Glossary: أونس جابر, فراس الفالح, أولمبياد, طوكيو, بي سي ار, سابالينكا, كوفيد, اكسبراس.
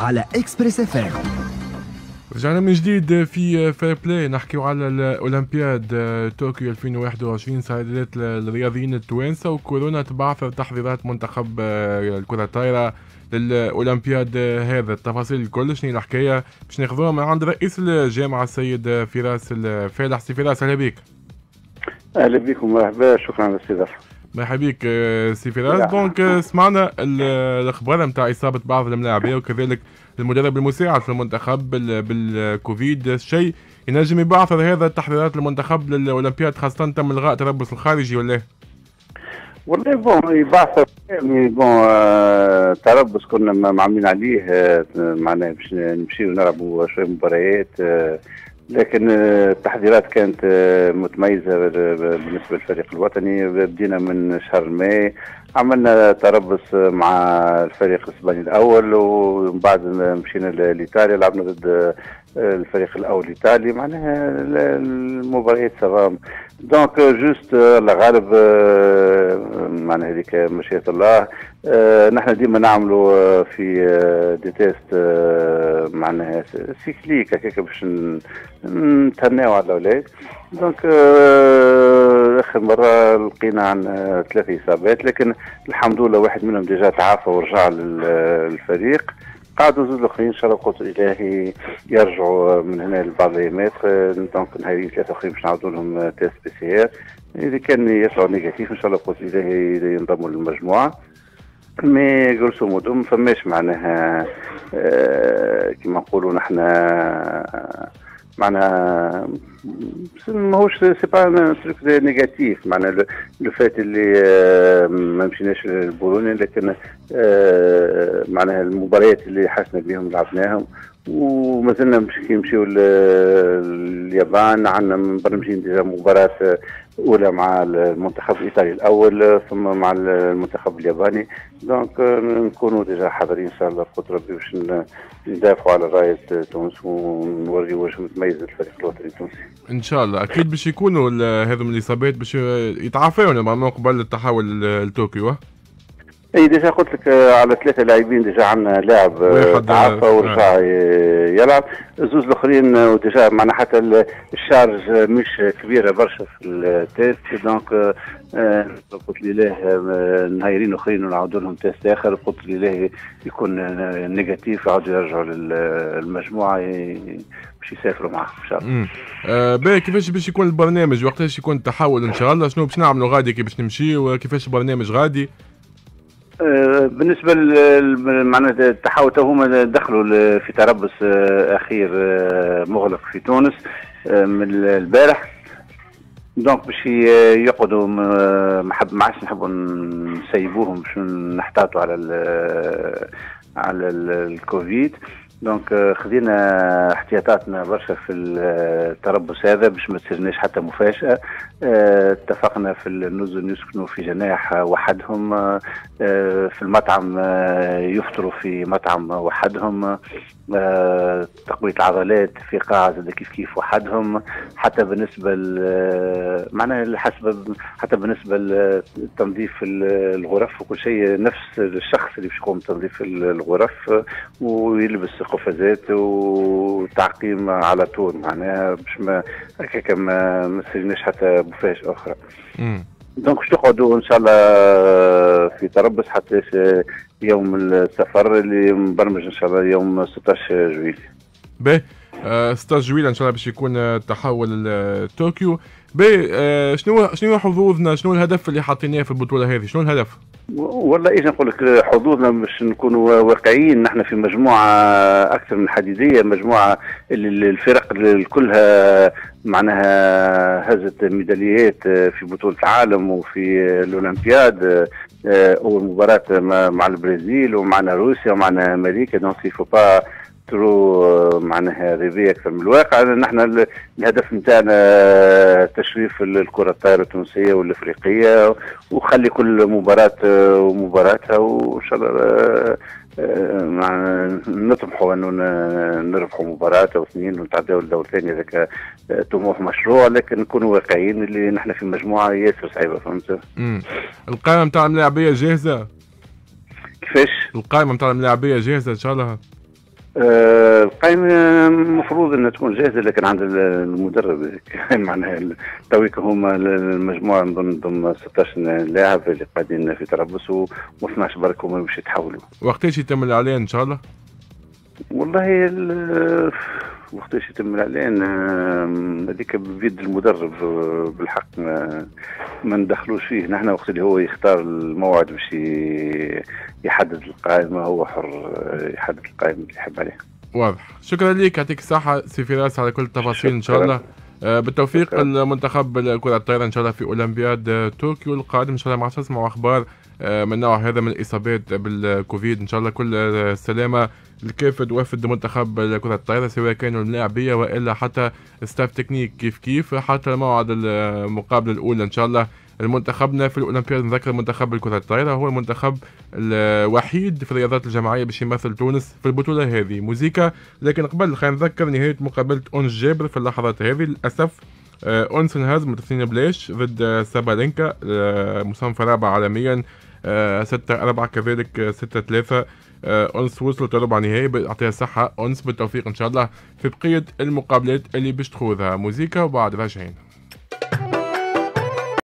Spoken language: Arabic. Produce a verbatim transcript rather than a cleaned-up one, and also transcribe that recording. على اكسبريس اف ام. رجعنا من جديد في فير بلاي نحكيو على الاولمبياد طوكيو ألفين وواحد وعشرين، صعدت الرياضيين التوانسه، وكورونا تبعثر تحضيرات منتخب الكره الطايره للاولمبياد هذا. التفاصيل الكل شنو الحكايه باش ناخذوها من عند رئيس الجامعه السيد فراس الفالح. سي فراس اهلا بك. اهلا بكم مرحبا، شكرا على الاستضافه. مرحبا بك سي فراس. دونك سمعنا الاخبار نتاع اصابه بعض الملاعبيه وكذلك المدرب المساعد في المنتخب بالكوفيد، شيء ينجم يبعثر هذا التحضيرات للمنتخب للاولمبياد، خاصه تم الغاء التربص الخارجي ولا؟ والله بون يبعثر بون تربص كنا معاملين عليه، معناها باش نمشيو نلعبوا شويه مباريات، لكن التحضيرات كانت متميزه بالنسبه للفريق الوطني. بدينا من شهر ماي عملنا تربص مع الفريق الاسباني الاول، ومن بعد مشينا لايطاليا لعبنا ضد الفريق الاول الايطالي، معناها المباريات سافا دونك جوست الله غالب، معناها هذيك مشيئه الله. نحن ديما نعملوا في دي تيست معناها سيكليك هكاك باش نتهناو على الاولاد، دونك اخر مره لقينا عندنا ثلاثه اصابات، لكن الحمد لله واحد منهم ديجا تعافى ورجع للفريق، قعدوا زوج الاخرين ان شاء الله بقوة الهي يرجعوا من هنا لبعض الايامات، دونك نهارين ثلاثه اخرين باش نعاودوا لهم تيست بي سي ار، اذا كان يطلعوا نيجاتيف ان شاء الله بقوة الهي ينضموا للمجموعه. مي جروسو مودو ما فماش معناها كيما نقولوا نحن معناها ماهوش سي با تروك نيجاتيف، معناها لو فات اللي ما مشيناش للبولونيا، لكن معناها المباريات اللي حسنا بهم لعبناهم، ومازلنا مش نمشيو لليابان، عندنا مبرمجين ديجا مباراه اولى مع المنتخب الايطالي الاول ثم مع المنتخب الياباني، دونك نكونوا ديجا حاضرين ان شاء الله بقدر ربي باش ندافعوا على رايه تونس ونوريو واش متميز الفريق الوطني التونسي ان شاء الله. اكيد باش يكونوا هذم الاصابات باش يتعافوا من قبل التحول لطوكيو. اي ديجا قلت لك على ثلاثه لاعبين ديجا عندنا لاعب تعافى ورجع يلعب، الزوز الاخرين وديجا معنا حتى الشارج مش كبيره برشا في التيست، دونك قلت لله نهايرين اخرين ونعاودوا لهم تيست اخر، قلت لله يكون نيجاتيف يعاودوا يرجعوا للمجموعه باش يسافروا معاهم ان شاء الله. آه باهي، كيفاش باش يكون البرنامج وقتاش يكون التحول ان شاء الله؟ شنو باش نعملوا غادي كي باش نمشيو؟ كيفاش البرنامج غادي؟ بالنسبه لمعنى التحول هما دخلوا في تربص اخير مغلق في تونس من البارح، دونك باش يقعدوا ما حب ما عادش نحبوا نسيبوهم باش نحتاطوا على على الكوفيد، دونك خذينا احتياطاتنا برشا في التربص هذا باش ما تصيرناش حتى مفاجأة. اتفقنا في النزل يسكنوا في جناح وحدهم، في المطعم يفطروا في مطعم وحدهم، تقوية العضلات في قاعة زاد كيف كيف وحدهم، حتى بالنسبة معناها حسب حتى بالنسبة لتنظيف الغرف وكل شيء نفس الشخص اللي باش يقوم بتنظيف الغرف ويلبس قفازات وتعقيم على طول، معناها باش ما هكاك ما تصيرناش حتى مفاجأة أخرى. دونك باش تقعدوا ان شاء الله في تربص حتى يوم السفر اللي مبرمج ان شاء الله يوم ستة عشر جويلية. باهي ستة عشر جويلية ان شاء الله باش يكون التحول لطوكيو. باهي شنو شنو حظوظنا؟ شنو الهدف اللي حاطيناه في البطوله هذه؟ شنو الهدف؟ والله ايش نقول لك حظوظنا باش نكونوا واقعيين، نحن في مجموعه اكثر من حديديه، مجموعه اللي الفرق كلها معناها هزت ميداليات في بطوله العالم وفي الاولمبياد، اول مباراه مع البرازيل ومعنا روسيا ومعنا امريكا، دونك يفو با ترو معناها رياضيه اكثر من الواقع. نحن الهدف نتاعنا تشريف الكره الطايره التونسيه والافريقيه، وخلي كل مباراه ومباراتها، وان شاء الله نطمحوا انه نربحوا مباراه او اثنين ونتعداوا للدور الثاني، هذاك طموح مشروع، لكن نكونوا واقعيين اللي نحن في مجموعه ياسر صعيبه، فهمت؟ امم القائمه نتاع الملاعبيه جاهزه؟ كيفاش؟ القائمه نتاع الملاعبيه جاهزه ان شاء الله؟ آه القائمه المفروض انها تكون جاهزه، لكن عند المدرب معناها تويك هما المجموعه نظن ضمن ستة عشر لاعب اللي قاعدين في طرابلس و12 برك هما باش يتحولوا. وقتاش يتم الاعلان ان شاء الله؟ والله وقتاش يتم الاعلان هذيك بيد المدرب بالحق، ما, ما ندخلوش فيه نحن. وقت اللي هو يختار الموعد باش يحدد القائمه هو حر يحدد القائمه اللي يحب عليها. واضح. شكرا لك، يعطيك الصحه سي فراس على كل التفاصيل ان شاء الله. بالتوفيق المنتخب الكرة الطائرة إن شاء الله في أولمبياد طوكيو القادم إن شاء الله. مع تسمعوا أخبار من نوع هذا من الإصابات بالكوفيد إن شاء الله، كل السلامة لكافة وفد منتخب الكرة الطائرة سواء كانوا اللاعبية وإلا حتى ستاف تكنيك كيف كيف حتى الموعد المقابلة الأولى إن شاء الله. المنتخبنا في الأولمبياد نذكر منتخب الكرة الطائرة هو المنتخب الوحيد في الرياضات الجماعية باش يمثل تونس في البطولة هذه. موزيكا، لكن قبل خلينا نذكر نهاية مقابلة أونس جابر في اللحظات هذه. للأسف أونس انهزمت اثنين بلاش ضد سابالينكا مصنفة رابعة عالميا ستة أربعة كذلك ستة ثلاثة. أونس وصلت لربع نهائي، بتعطيها الصحة أونس، بالتوفيق إن شاء الله في بقية المقابلات اللي باش تخوضها. موزيكا وبعد راجعين.